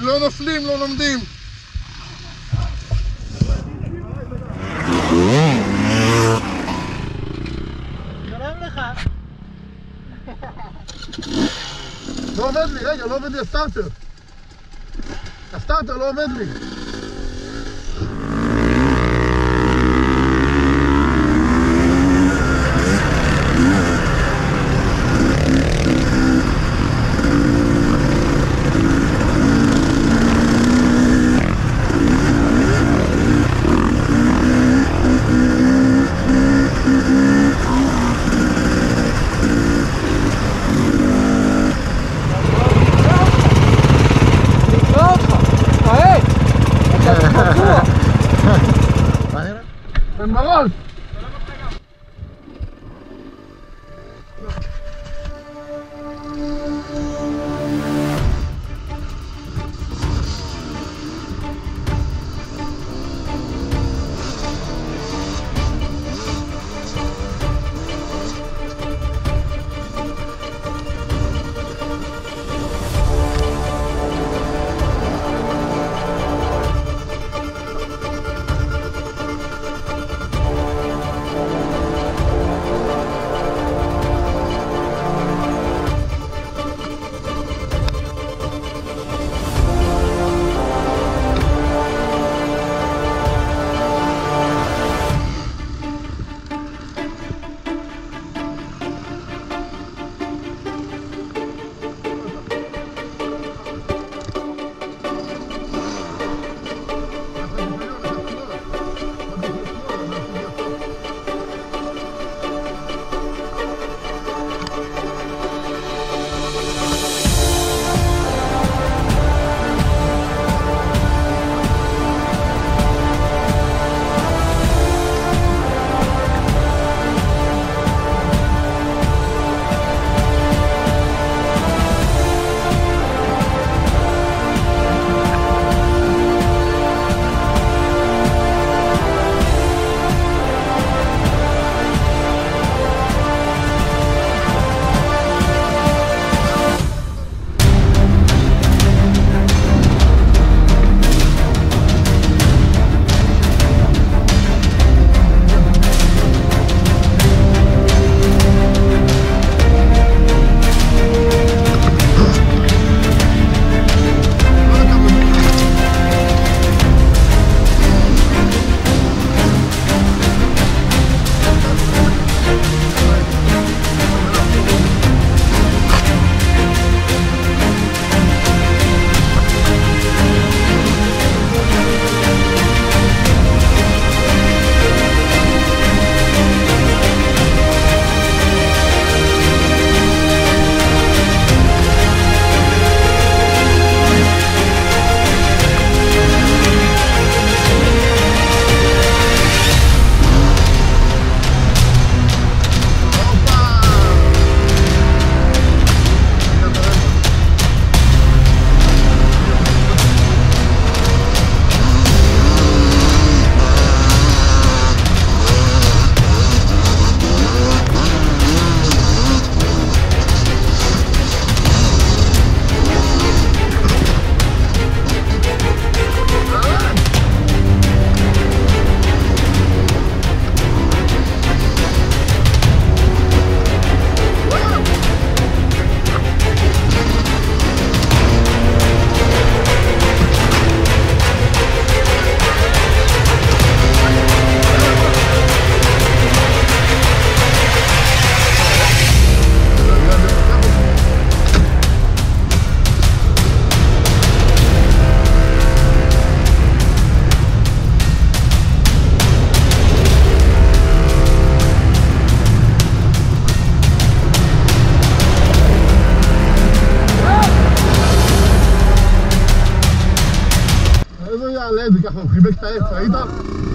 אם לא נופלים, לא לומדים. שלום לך. לא עובד לי, רגע, לא עובד לי הסטארטר. הסטארטר לא עובד לי.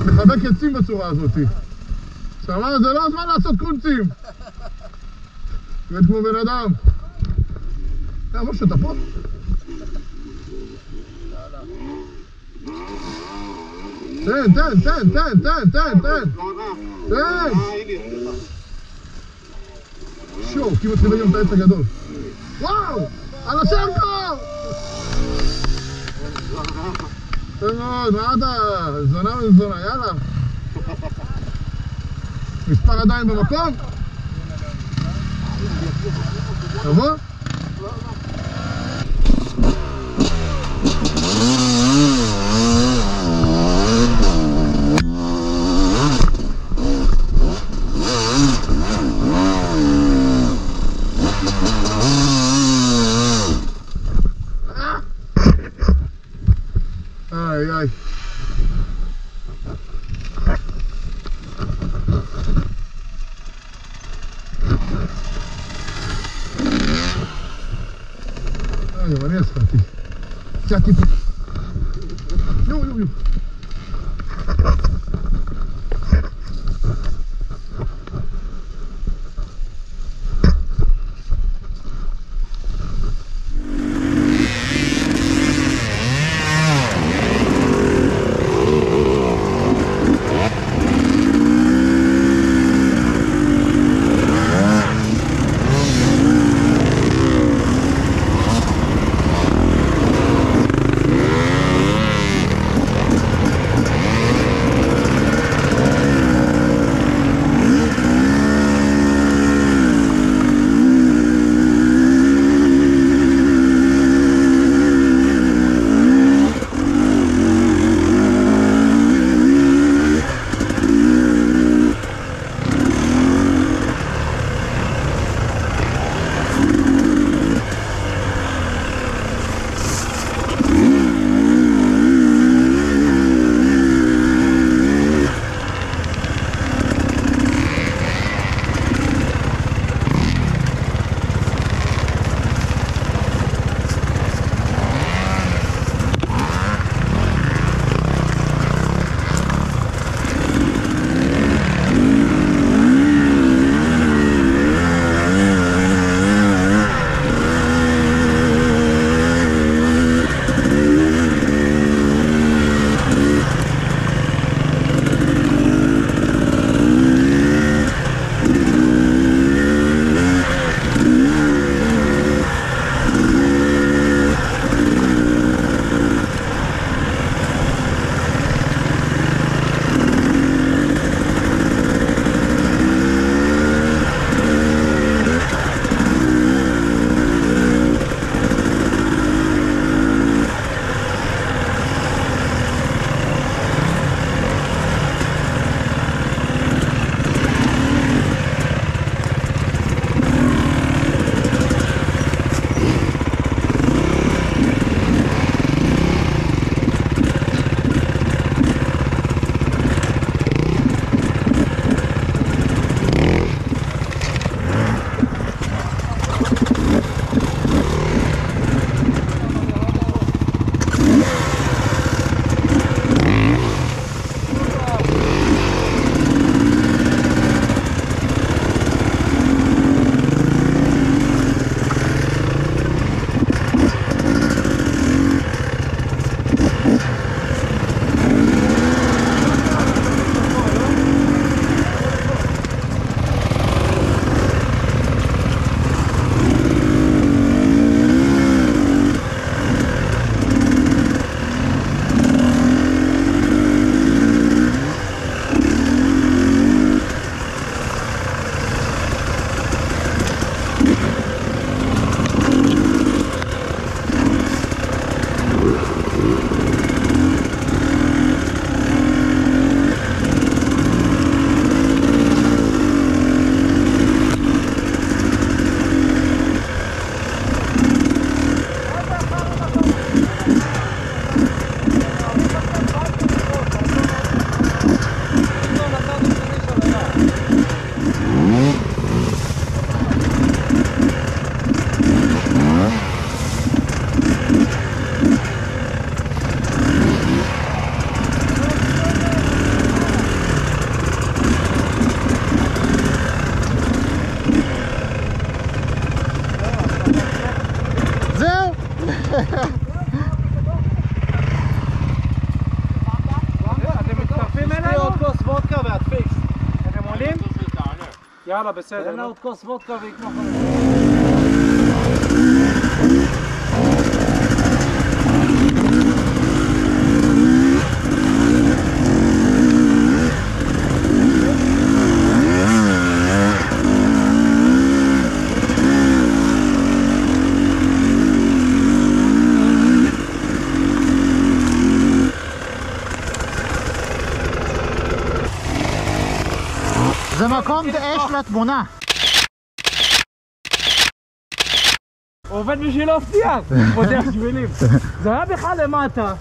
מחבק עצים בצורה הזאת. שאמרנו, זה לא הזמן לעשות קונצים. כמו בן אדם. משה, אתה פה? תן, תן, תן, תן, תן, תן, תן. תן. שואו, כמעט חיבק את העץ הגדול. וואו, על השם כבר! טוב מאוד, מה אתה? זונה וזונה, יאללה. מספר עדיין במקום? תבוא? לא, לא. יאללה, בסדר. אין לה עוד כוס וודקה ויקמח עליו. 8. עובד בשביל להפתיע, פותח שבילים. זה היה בכלל למטה.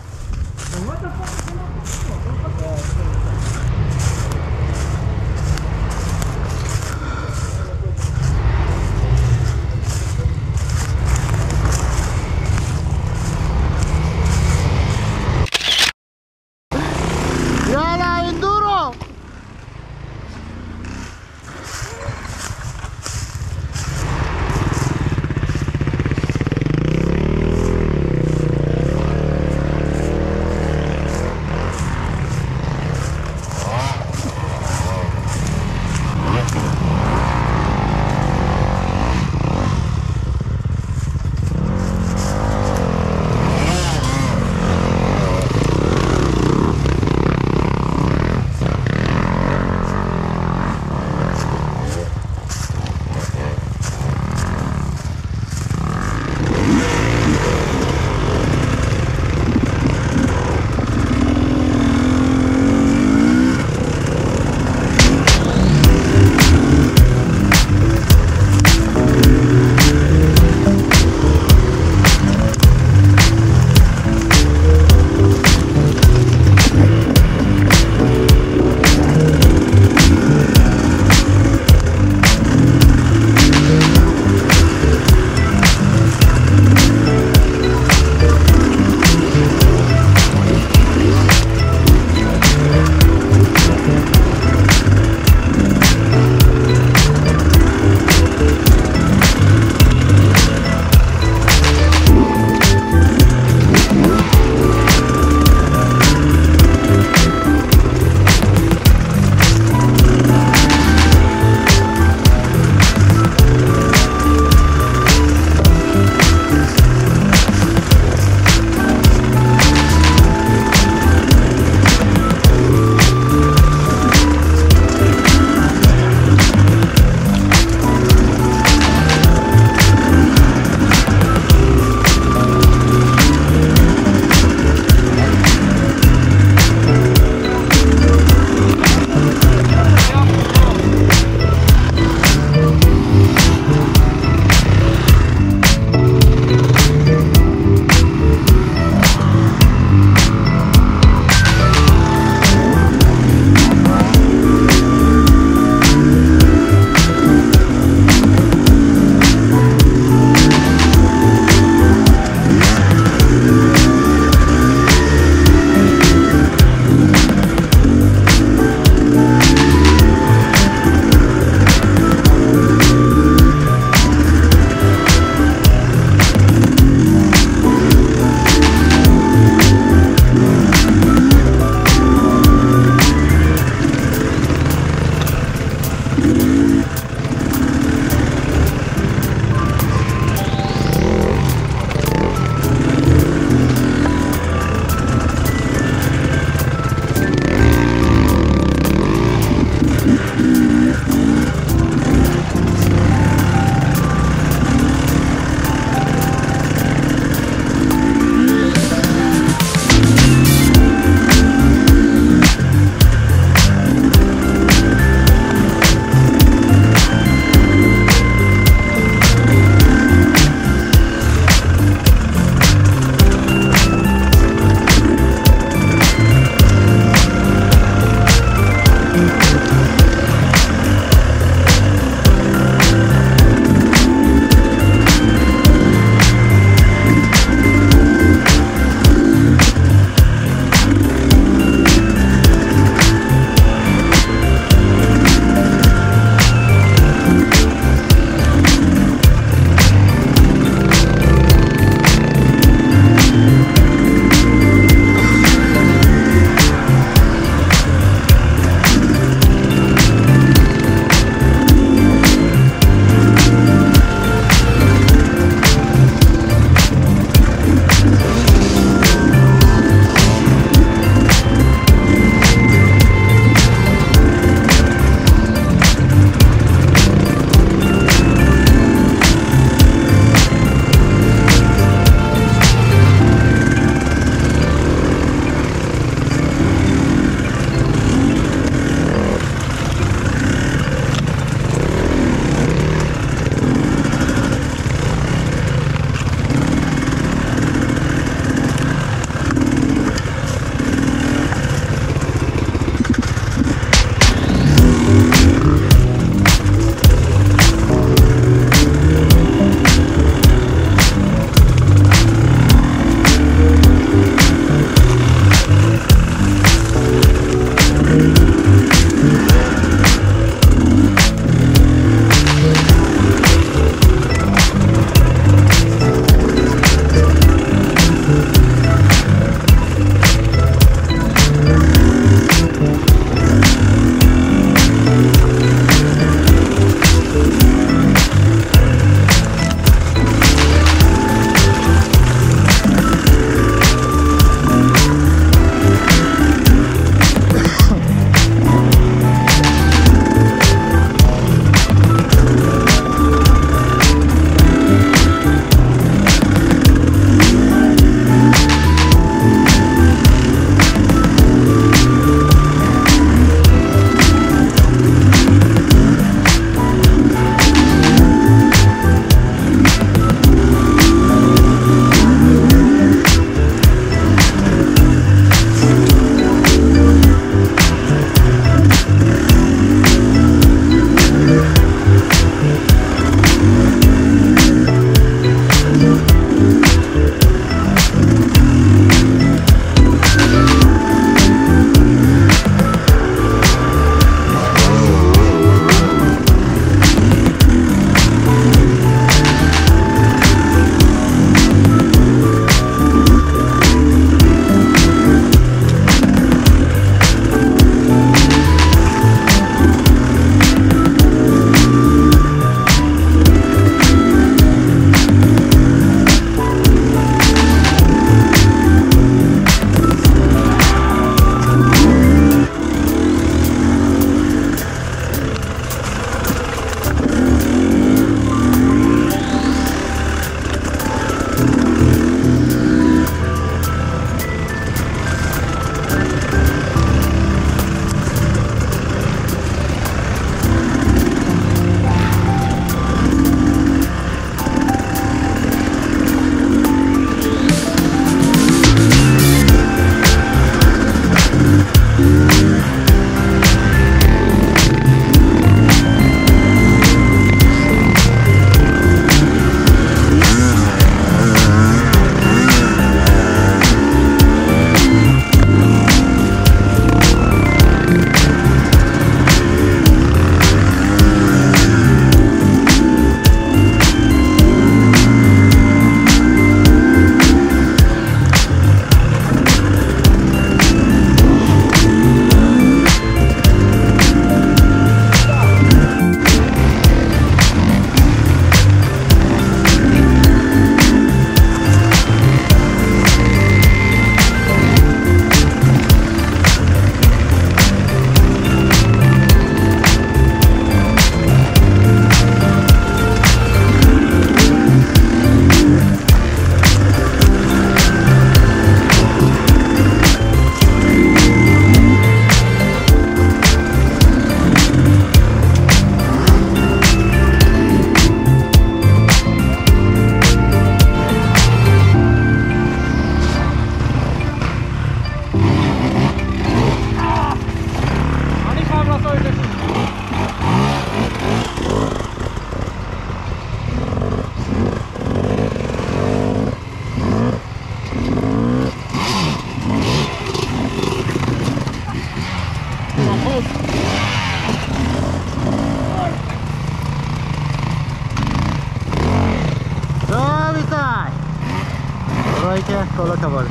הייתי כל הכבוד.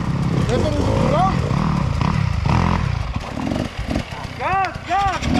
איזה נגולה? גז, גז, גז!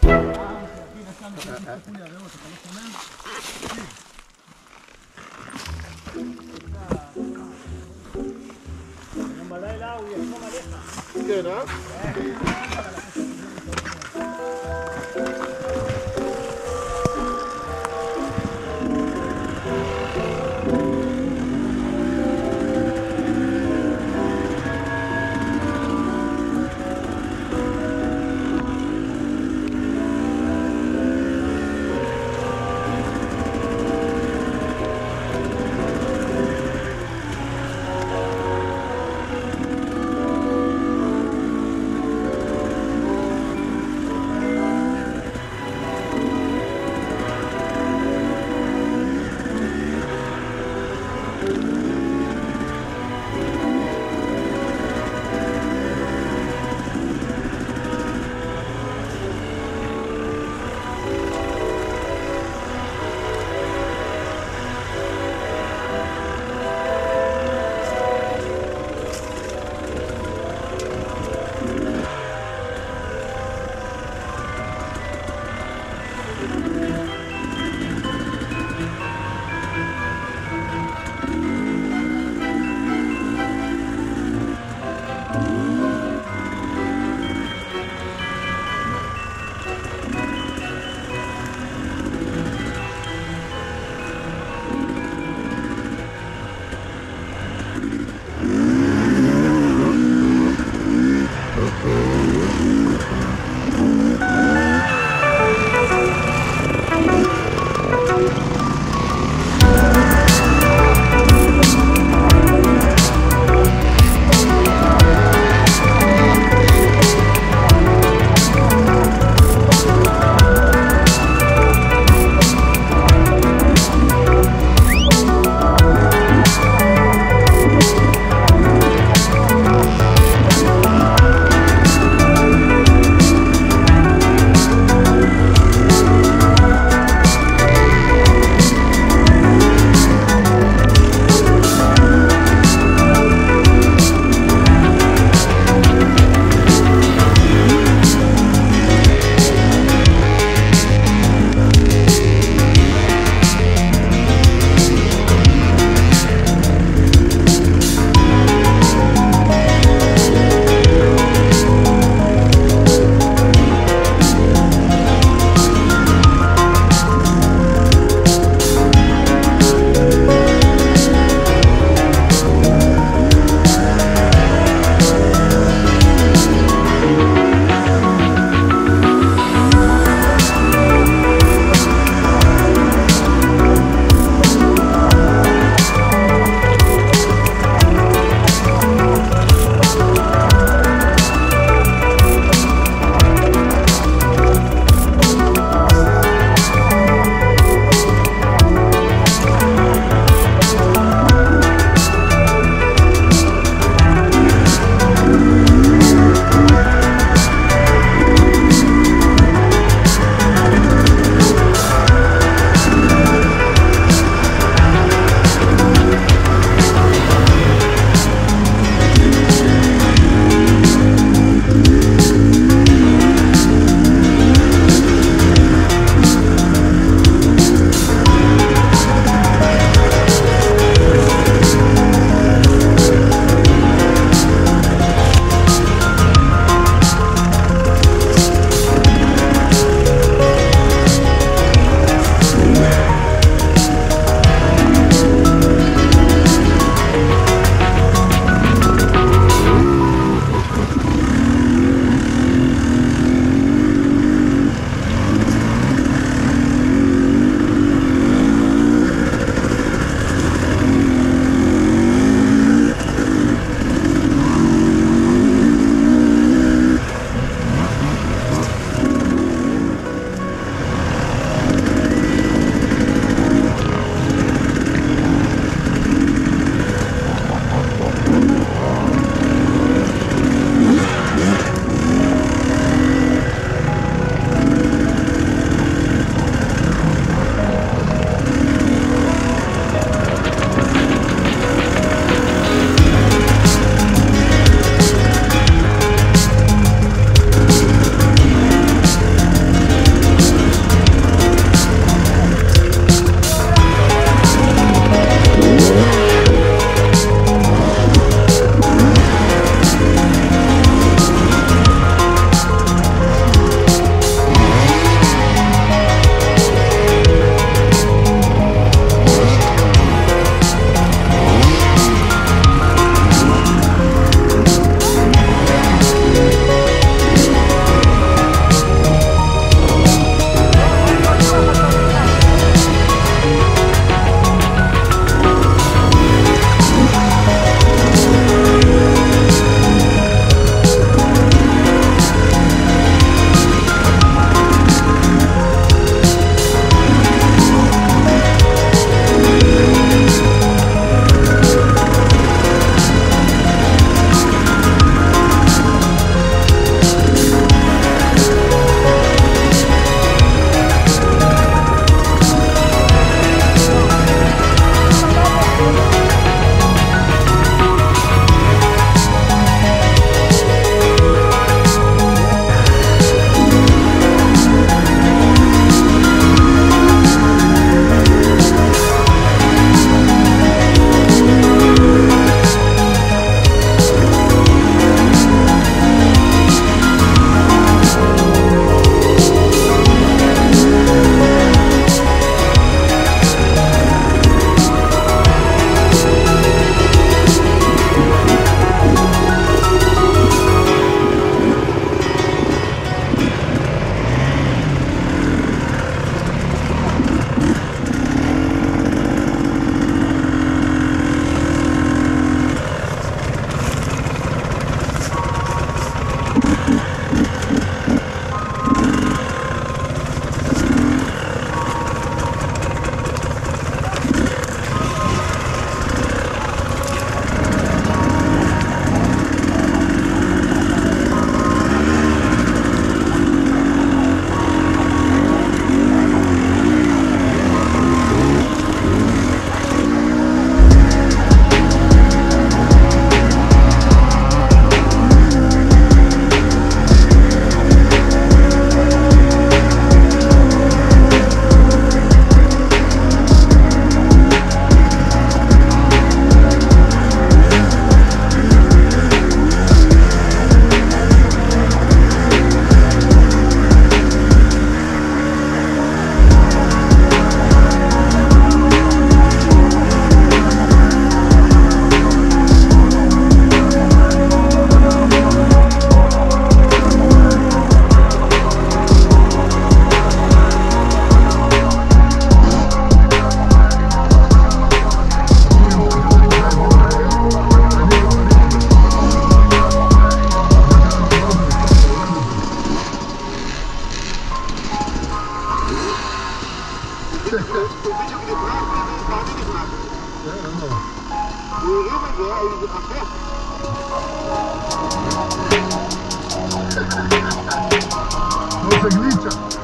No se glitcha.